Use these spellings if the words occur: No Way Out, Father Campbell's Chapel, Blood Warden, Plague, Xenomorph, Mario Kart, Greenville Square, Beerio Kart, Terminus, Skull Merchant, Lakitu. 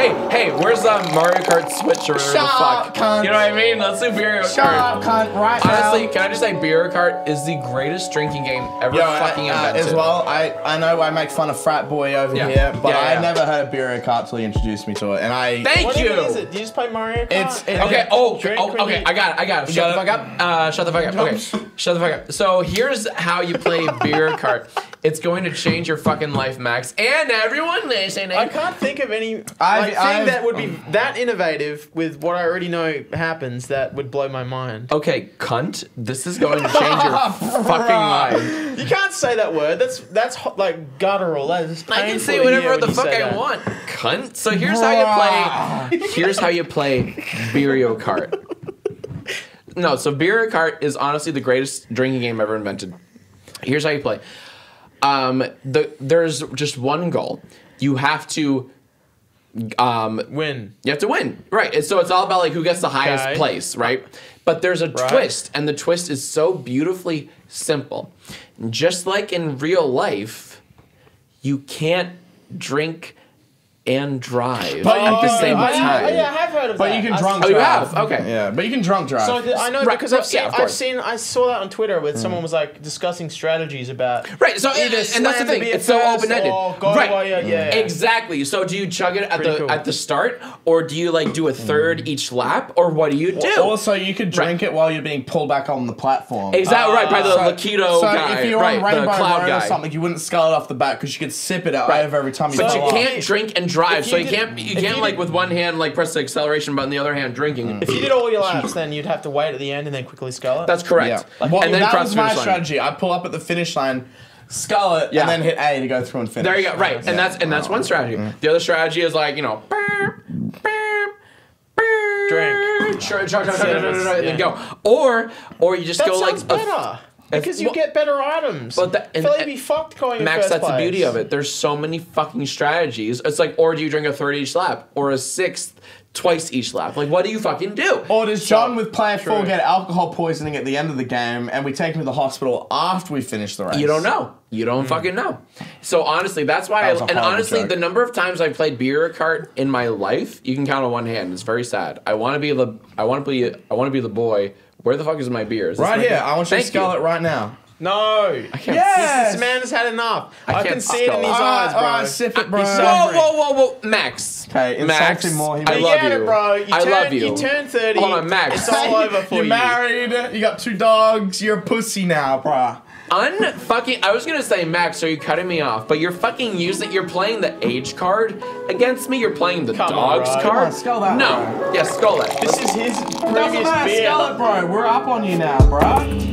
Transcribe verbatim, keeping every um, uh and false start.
Hey, hey, where's that Mario Kart Switch or whatever the fuck? Cunt. You know what I mean? Let's do Beerio Kart. Shut up, cunt, right Honestly, now. Can I just say Beerio Kart is the greatest drinking game ever Yo, fucking I, uh, invented. As well, I, I know I make fun of Frat Boy over yeah. here, but yeah, yeah. I never heard of Beerio Kart till he introduced me to it, and I- Thank what you! What is it? Do you just play Mario Kart? It's, it, okay, oh, oh okay, I got it, I got it. Shut, shut the fuck up. Uh, shut the fuck up, okay. Shut the fuck up. So here's how you play Beerio Kart. It's going to change your fucking life, Max, and everyone listening. I can't think of any I've, like, I've, thing that would be um, that innovative with what I already know happens that would blow my mind. Okay, cunt, this is going to change your fucking life. You can't say that word. That's that's hot, like guttural. That is I can say whatever the fuck I want, cunt. So here's how you play. Here's how you play Beerio Kart. No, so Beerio Kart is honestly the greatest drinking game ever invented. Here's how you play. Um, the, there's just one goal. You have to, um... win. You have to win, right. And so it's all about, like, who gets the highest okay. place, right? But there's a right. twist, and the twist is so beautifully simple. Just like in real life, you can't drink and drive but at the same I, time. I, I, yeah, I have heard of but that. But you can drunk I, drive. Oh, you have? Okay. Yeah, but you can drunk drive. So the, I know right. because I've seen, yeah, I've seen, I saw that on Twitter where mm. someone was like discussing strategies about... Right, so either and that's the thing. It's so open-ended. Right. Away, yeah, mm. yeah, yeah. Exactly. So do you chug it at Pretty the cool. at the start, or do you like do a third mm. each lap, or what do you do? Well, also, you could drink right. it while you're being pulled back on the platform. Exactly, uh, right, by the so, Lakitu so guy. If you were right, on Rainbow Road or something, you wouldn't scull it off the back because you could sip it out over every time you go But you can't drink and drive, you so you did, can't you can't you like did, with one hand like press the acceleration button, the other hand drinking. If you did all your laps, then you'd have to wait at the end and then quickly scull it. That's correct. Yeah. Like, well, and then that was my strategy. Line. I pull up at the finish line, scull it, yeah. and then hit A to go through and finish. There you go. Right, yeah. and that's and that's one strategy. Mm-hmm. The other strategy is like you know, burp, burp, burp, drink, chug, chug, chug, and then go. Or or you just that go like. Better. Because you well, get better items. But that, and, and, be fucked going Max, first that's place. The beauty of it. There's so many fucking strategies. It's like, or do you drink a third each lap, or a sixth twice each lap? Like, what do you fucking do? Or does John so, with player true. four get alcohol poisoning at the end of the game, and we take him to the hospital after we finish the race? You don't know. You don't mm. fucking know. So honestly, that's why. That I, and honestly, joke. the number of times I've played Beerio Kart in my life, you can count on one hand. It's very sad. I want to be the. I want to be. I want to be the boy. Where the fuck is my beer? Is right my here. Beer? I want you Thank to scull you. it right now. No. I can't. Yes. This man has had enough. I, I can see it in his eyes, bro. Oh, oh, sip it, bro. Whoa, whoa, whoa, whoa. Max. Okay, Max. More. I love you. you. It, bro. You I turn, love you. You turn thirty. Hold on, Max. It's all over for you. You're married. You got two dogs. You're a pussy now, bro. Unfucking. I was gonna say, Max, are you cutting me off? But you're fucking using. You're playing the age card against me. You're playing the Come dogs on, card. On, skull that, no. Yes, yeah, skull that. This Let's, is his previous beer. Skull it, bro. We're up on you now, bro.